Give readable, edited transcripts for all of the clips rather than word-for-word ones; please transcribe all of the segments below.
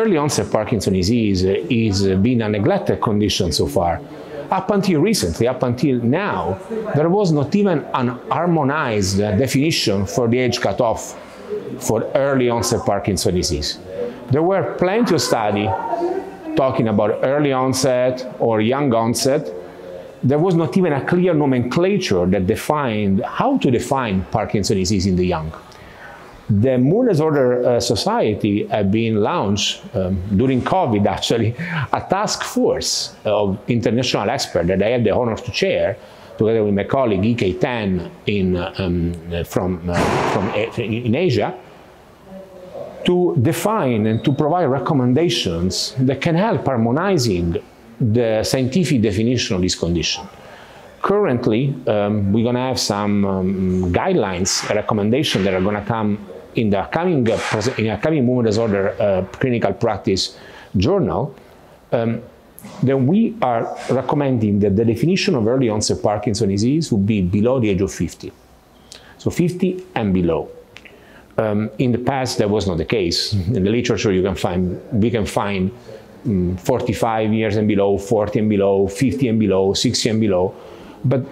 Early onset Parkinson's disease is been a neglected condition so far. Up until recently, up until now, there was not even an harmonized definition for the age cutoff for early onset Parkinson's disease. There were plenty of studies talking about early onset or young onset. There was not even a clear nomenclature that defined how to define Parkinson's disease in the young. The Mood Disorder Society had been launched during COVID, actually, a task force of international experts that I had the honor to chair, together with my colleague EK Tan in Asia, to define and to provide recommendations that can help harmonizing the scientific definition of this condition. Currently, we're going to have some guidelines, recommendations that are going to come in the coming Movement Disorder Clinical Practice Journal, then we are recommending that the definition of early onset Parkinson's disease would be below the age of 50. So 50 and below. In the past, that was not the case. In the literature, you can find, we can find 45 years and below, 40 and below, 50 and below, 60 and below. But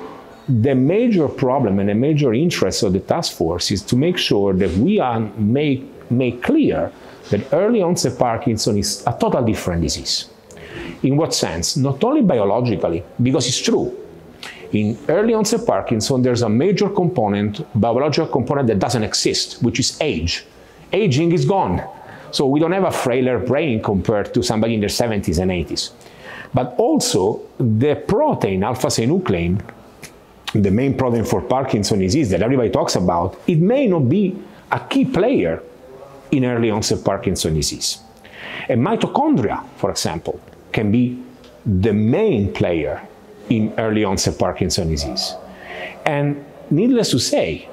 the major problem and the major interest of the task force is to make sure that we make clear that early onset Parkinson's is a totally different disease. In what sense? Not only biologically, because it's true. In early onset Parkinson's, there's a major component, biological component that doesn't exist, which is age. Aging is gone. So we don't have a frailer brain compared to somebody in their 70s and 80s. But also the protein, alpha-synuclein, the main protein for Parkinson's disease that everybody talks about, it may not be a key player in early onset Parkinson's disease. And mitochondria, for example, can be the main player in early onset Parkinson's disease. And needless to say,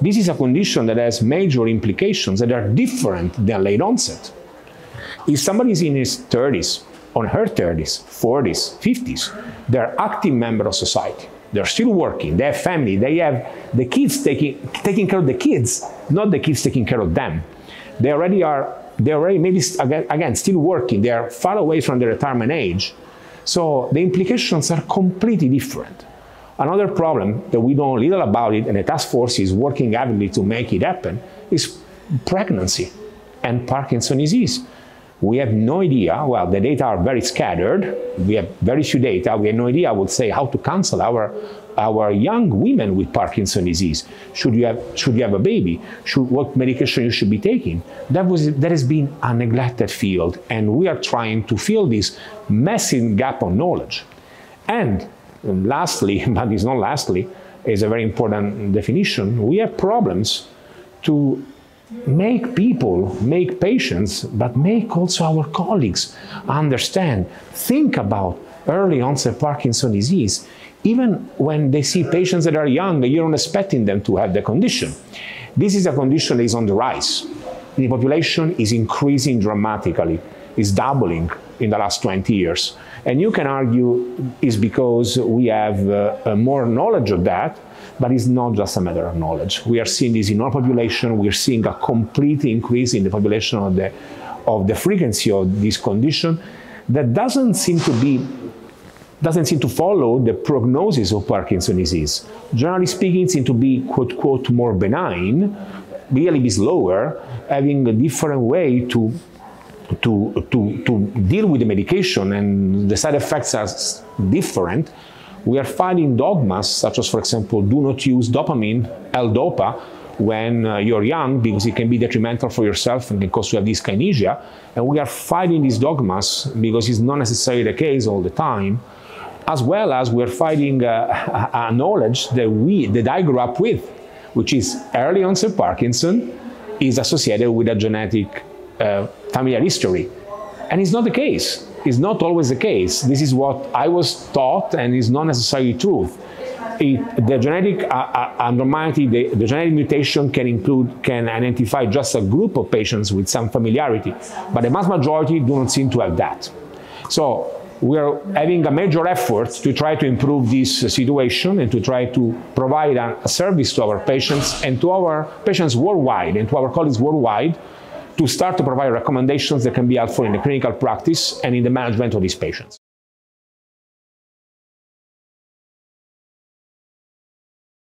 this is a condition that has major implications that are different than late onset. If somebody is in his 30s, on her 30s, 40s, 50s, they're active members of society. They're still working, they have family, they have the kids taking care of the kids, not the kids taking care of them. They already maybe, again, still working, they are far away from the retirement age. So the implications are completely different. Another problem that we know little about it, and the task force is working avidly to make it happen, is pregnancy and Parkinson's disease. We have no idea, well, the data are very scattered, we have very few data, we have no idea, I would say, how to counsel our young women with Parkinson's disease. Should you have a baby? What medication you should be taking? That has been a neglected field, and we are trying to fill this massive gap of knowledge. And lastly, but it's not lastly, is a very important definition. We have problems to make people, make patients, but make also our colleagues understand, think about early onset Parkinson's disease, even when they see patients that are young, you're not expecting them to have the condition. This is a condition that is on the rise. The population is increasing dramatically, is doubling in the last 20 years. And you can argue it's because we have more knowledge of that, but it's not just a matter of knowledge. We are seeing this in our population, we are seeing a complete increase in the population of the frequency of this condition that doesn't seem to follow the prognosis of Parkinson's disease. Generally speaking, it seems to be, quote, quote, more benign, really be slower, having a different way to deal with the medication, and the side effects are different. We are finding dogmas such as, for example, do not use dopamine, L-dopa, when you're young, because it can be detrimental for yourself and can cause you have dyskinesia. And we are fighting these dogmas because it's not necessarily the case all the time, as well as we're fighting a knowledge that I grew up with, which is early onset Parkinson's is associated with a genetic familial history. And it's not the case. It's not always the case. This is what I was taught and is not necessarily true. The genetic abnormality, the genetic mutation can identify just a group of patients with some familiarity, but the vast majority do not seem to have that. So we are having a major effort to try to improve this situation and to try to provide a service to our patients worldwide and to our colleagues worldwide to start to provide recommendations that can be helpful in the clinical practice and in the management of these patients.